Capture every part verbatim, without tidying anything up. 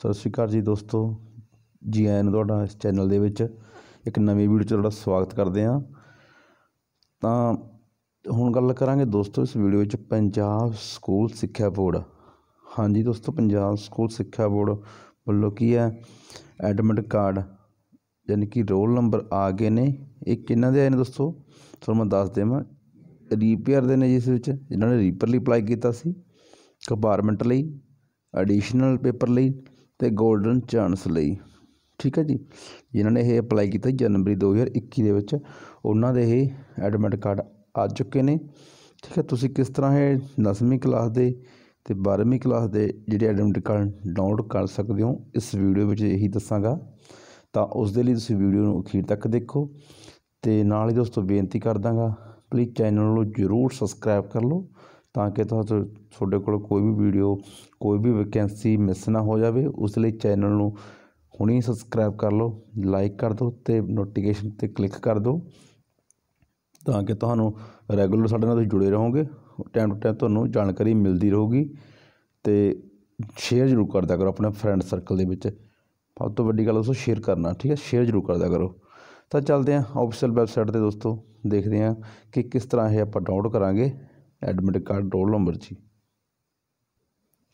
सत श्री अकाल जी दोस्तों, जी आया नूं तुहाडा इस चैनल दे विच एक नवीं वीडियो च तुहाडा स्वागत करदे हां। तां हुण गल करांगे दोस्तों इस वीडियो विच पंजाब स्कूल सिक्ख्या बोर्ड। हाँ जी दोस्तों, पंजाब स्कूल सिक्ख्या बोर्ड वल्लों की है एडमिट कार्ड यानी कि रोल नंबर आ गए ने। ये किन्हां दे आए ने दोस्तों तुहानूं मैं दस देवां, रीपेयर दे ने जिस विच जिन्हां ने रीपेयर लई अप्लाई कीता सी, कंपार्टमेंट लई, एडिशनल पेपर लई ते गोल्डन चांस लई। ठीक है जी, जिन्होंने यह अप्लाई किया जनवरी दो हज़ार इक्की के उन्होंने ये एडमिट कार्ड आ चुके हैं। ठीक है, तुसी किस तरह है दसवीं क्लास के ते बारहवीं क्लास के जोड़े एडमिट कार्ड डाउनलोड कर सकते हो, इस वीडियो में यही दसांगा। तो उसके लिए तुसी वीडियो अखीर तक देखो। तो नाल ही दोस्तों बेनती कर दाँगा, प्लीज़ चैनल को जरूर सबसक्राइब कर लो ताकि तुहाडे कोल कोई भी वीडियो कोई भी वैकेंसी मिस ना हो जाए। उस लिए चैनल नूं हुणी सबसक्राइब कर लो, लाइक कर दो ते नोटिफिकेशन ते क्लिक कर दो ताकि तुहानूं रेगुलर साडे नाल जुड़े रहोगे, टाइम टू टाइम तुहानूं जानकारी मिलती रहेगी। तो शेयर जरूर करदा करो अपने फ्रेंड सर्कल दे विच, सब तो वड्डी गल दोस्तों शेयर करना। ठीक है, शेयर जरूर करदा करो। तो चलते हैं ऑफिशियल वैबसाइट ते दोस्तों, देखते हैं कि किस तरह ये आपां डाउनलोड करांगे एडमिट कार्ड रोल नंबर जी।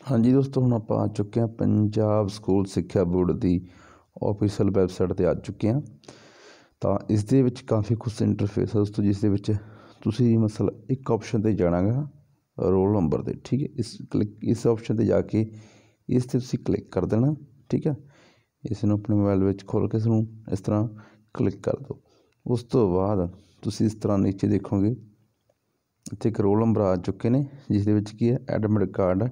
हाँ जी दोस्तों, हम आप आ चुके हैं पंजाब स्कूल सिक्ख्या बोर्ड की ऑफिशियल वैबसाइट पर आ चुके हैं। तो इस दे विच काफ़ी कुछ इंटरफेस है दोस्तों, जिस दे विच तुसी मतलब एक ऑप्शन पर जाना है रोल नंबर पर। ठीक है, इस क्लिक इस ऑप्शन पर जाके इस ते तुसी क्लिक कर देना। ठीक है, इस नूं अपने मोबाइल में खोल के इसनूं इस तरह क्लिक कर दो। उस तो बाद तुसी इस तरह नीचे देखोगे इत्थे एक रोल नंबर आ चुके हैं जिस दे विच की है admit card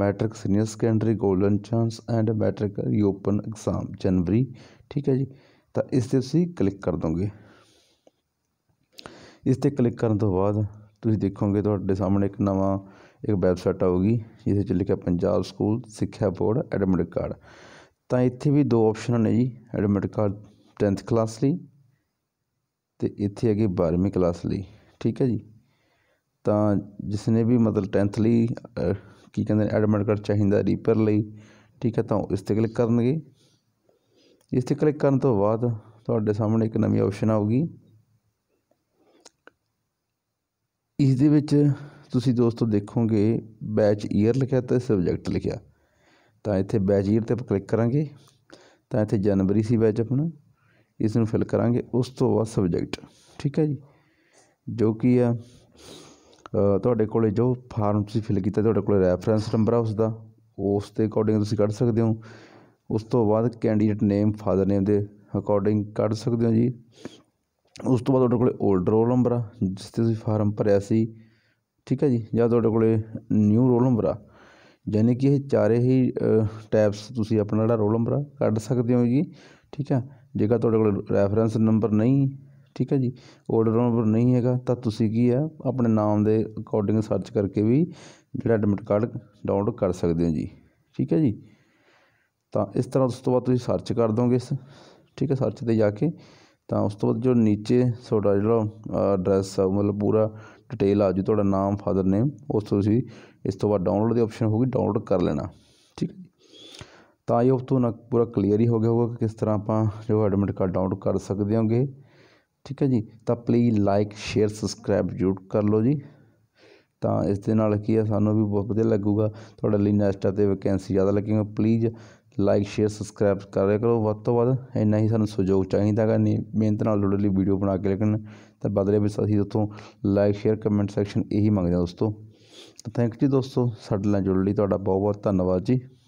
matric senior secondary golden chance and matric reopen exam जनवरी। ठीक है जी, तो इस ते तुसीं क्लिक कर दोगे। इस ते क्लिक करने तो बाद तुसीं देखोगे तुहाडे सामने एक नवा एक वैबसाइट आएगी जिस च लिखा Punjab school सिक्ख्या board admit card. तो इत्थे भी दो ऑप्शन ने जी, एडमिट कार्ड टेंथ क्लास लई ते इत्थे हैगी बारहवीं क्लास लई। ठीक है जी, तो जिसने भी मतलब टेंथ लई की कहते हैं एडमिट कार्ड चाहिए रीपेयर लई। ठीक है, तो इस पर क्लिक करे। इस पर क्लिक करने तो बाद तुहाडे सामने एक नवी ऑप्शन आएगी। इस दे विच तुसी दोस्तों देखोगे बैच ईयर लिखा तो सबजैक्ट लिखा। तो इत्थे बैच ईयर ते क्लिक करांगे तो इत्थे जनवरी सी बैच अपना, इस नूं फिल करांगे। उस तो बाद सबजैक्ट, ठीक है जी, जो कि है तुहाडे कोले जो फार्म तुसीं फिल कीता तुहाडे कोले रैफरेंस नंबर है उसका, उस दे अकॉर्डिंग तुसीं कढ सकदे हो। उस तो बाद कैंडीडेट नेम फादर नेम दे अकॉर्डिंग कढ सकदे हो जी। उस तो बाद तुहाडे कोले ओल्ड रोल नंबर आ जिस ते तुसीं फार्म भरिया सी। ठीक है जी, जां तुहाडे कोले न्यू रोल नंबर आ, यानी कि यह चारे ही टैब्स तुसीं अपना जिहड़ा रोल नंबर कढ सकदे हो जी। ठीक है, जेकर तुहाडे कोले रैफरेंस नंबर नहीं, ठीक है जी, ओल्ड रोल नंबर नहीं है तो तुसी की है अपने नाम के अकॉर्डिंग सर्च करके भी जो एडमिट कार्ड डाउनलोड कर सकते हो जी। ठीक है जी, तो इस तरह उस तो बाद तुसी सर्च कर दोगे इस। ठीक है, सर्च पर जाके तो उस तो बाद जो नीचे थोड़ा जो एड्रैस है मतलब पूरा डिटेल आ जू, थोड़ा नाम फादर नेम, उस तो इस तो बाद डाउनलोड की ऑप्शन होगी, डाउनलोड कर लेना। ठीक है, तो ये तो ना पूरा क्लीयर ही हो गया होगा कि किस तरह आप जो एडमिट कार्ड डाउनलोड कर सकते होंगे। ठीक है जी, तो प्लीज़ लाइक शेयर सबसक्राइब जरूर कर लो जी। तो इस दे नाल की है सानू भी बहुत वधिया लगेगा, तुहाडे लई नैक्सटा ते वैकेंसी ज़्यादा लगेगी। प्लीज़ लाइक शेयर सबसक्राइब करा करो वध तो वध, इन्ना ही सानू सहयोग चाहिदा गा। मेहनत नाल तुहाडे लई वीडियो बना के लेकिन तो बदले विच असीं उत्तों लाइक शेयर कमेंट सैक्शन यही मंगदे दोस्तों। थैंक यू दोस्तों, साडे नाल जुड़न लई तुहाडा बहुत बहुत धन्नवाद जी।